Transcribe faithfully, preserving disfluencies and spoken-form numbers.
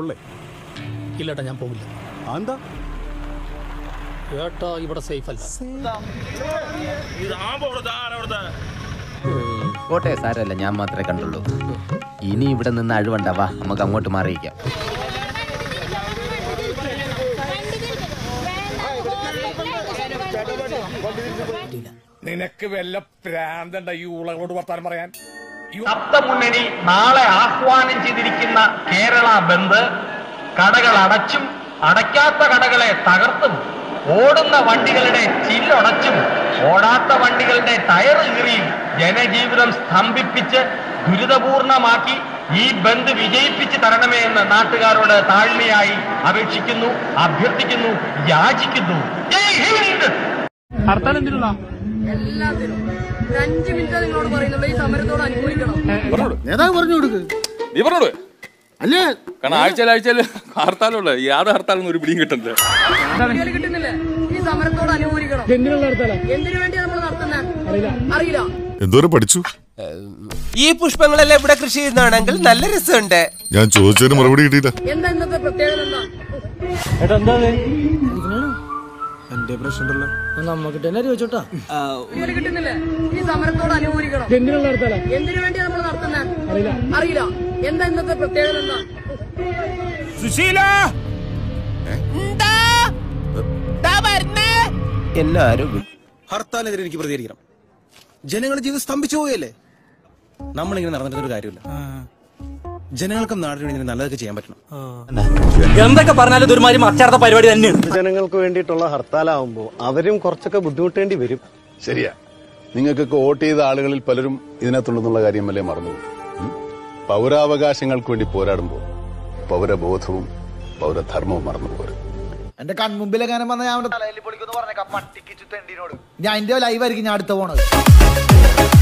ഉള്ളേ? ഇല്ലട്ടാ ഞാൻ പോവില്ല. എന്താ ഏട്ടാ ഇവിടെ സേഫ് അല്ല. ഇത് ആമ്പോടാ ആരെവിടെ? കോട്ടയ സാരല്ല, ഞാൻ മാത്രമേ കണ്ടുള്ളൂ. ഇനി ഇവിടെ നിന്ന് അഴുവണ്ട, വാ നമുക്ക് അങ്ങോട്ട് മാറിയിരിക്കാം. നിനക്ക് വല്ല പ്രാന്തണ്ട ഈ ഉളകളോട് വർത്താനം പറയാൻ? സപ്തമുന്നണി നാളെ ആഹ്വാനം ചെയ്തിരിക്കുന്ന കേരള ബന്ദ് കടകൾ അടച്ചും അടയ്ക്കാത്ത കടകളെ തകർത്തും ഓടുന്ന വണ്ടികളുടെ ചില്ലടച്ചും ഓടാത്ത വണ്ടികളുടെ ടയർ കീറിയും ജനജീവിതം സ്തംഭിപ്പിച്ച് ദുരിതപൂർണമാക്കി ഈ ബന്ദ് വിജയിപ്പിച്ച് തരണമേ എന്ന് നാട്ടുകാരോട് താഴ്മയായി അപേക്ഷിക്കുന്നു, അഭ്യർത്ഥിക്കുന്നു, യാചിക്കുന്നു. എല്ലാത്തിനും അഞ്ചു മിനിറ്റ് നിങ്ങളോട് പറയുന്നുള്ളൂ, ഈ സമരത്തോട് അനുകൂലിക്കണം. നേതാവ് പറഞ്ഞു കൊടുക്ക്, നീ പറഞ്ഞോട് അല്ലേ? കാരണം ആഴ്ചയിൽ ആഴ്ചയിൽ ഹർത്താലുള്ള യാതൊരു ഹർത്താലൊന്നും ഒരു പിടിയും കിട്ടുന്നില്ല, കിട്ടുന്നില്ല. ഈ സമരത്തോട് അനുകൂലിക്കണം. എന്തിനു വേണ്ടിയാണ് നമ്മൾ നടത്തുന്നത് അറിയില്ല. എന്തോരം പഠിച്ചു. ഈ പുഷ്പങ്ങളെല്ലാം ഇവിടെ കൃഷി ചെയ്യുന്നതാണെങ്കിൽ നല്ല രസമുണ്ട്. ഞാൻ ചോദിച്ചതിന് മറുപടി കിട്ടിയില്ല. എന്താ ഇന്നത്തെ പ്രത്യേകത? എന്താ എന്റെ പ്രശ്നമല്ല, നമുക്ക് തന്നെ ചോദിച്ചോട്ടാ. കിട്ടുന്നില്ല. ഈ സമരത്തോട് അനുകൂലിക്കണം. എന്തിനു വേണ്ടിയാണ് നമ്മൾ നടത്തുന്നത് അറിയില്ല. എന്താ ഇന്നത്തെ പ്രത്യേകത? എന്താ സുശീല എല്ലാരും ഹർത്താലിനെതിരെ എനിക്ക് പ്രതികരിക്കണം. ജനങ്ങളുടെ ജീവിതം സ്തംഭിച്ചു പോവുകയല്ലേ? നമ്മളിങ്ങനെ നടന്നിട്ടൊരു കാര്യമില്ല. ജനങ്ങൾക്കും നാടിനു നല്ലതൊക്കെ ചെയ്യാൻ പറ്റണം. എന്തൊക്കെ പറഞ്ഞാലും ഒരുമാതിരി മറ്റാർത്ത പരിപാടി തന്നെയാണ്. ജനങ്ങൾക്ക് വേണ്ടിയിട്ടുള്ള ഹർത്താലാവുമ്പോ അവരും കുറച്ചൊക്കെ ബുദ്ധിമുട്ടേണ്ടി വരും. ശരിയാ, നിങ്ങൾക്കൊക്കെ വോട്ട് ചെയ്ത ആളുകളിൽ പലരും ഇതിനകത്തുണ്ടെന്നുള്ള കാര്യമല്ലേ മറന്നു. പൗരാവകാശങ്ങൾക്ക് വേണ്ടി പോരാടുമ്പോൾ പൗരബോധവും പൗരധർമ്മവും മറന്നു പോരുത്. എന്റെ കൺമുമ്പിലെ കാര്യം വന്നാൽ ഞാൻ അവന്റെ തലയിൽ പൊളിക്കുന്നു പറഞ്ഞേക്കാം പട്ടിക്ക് ചുറ്റണ്ടിനോട്. ഞാൻ എന്റെ ലൈവായിരിക്കും ഞാൻ അടുത്ത പോണത്.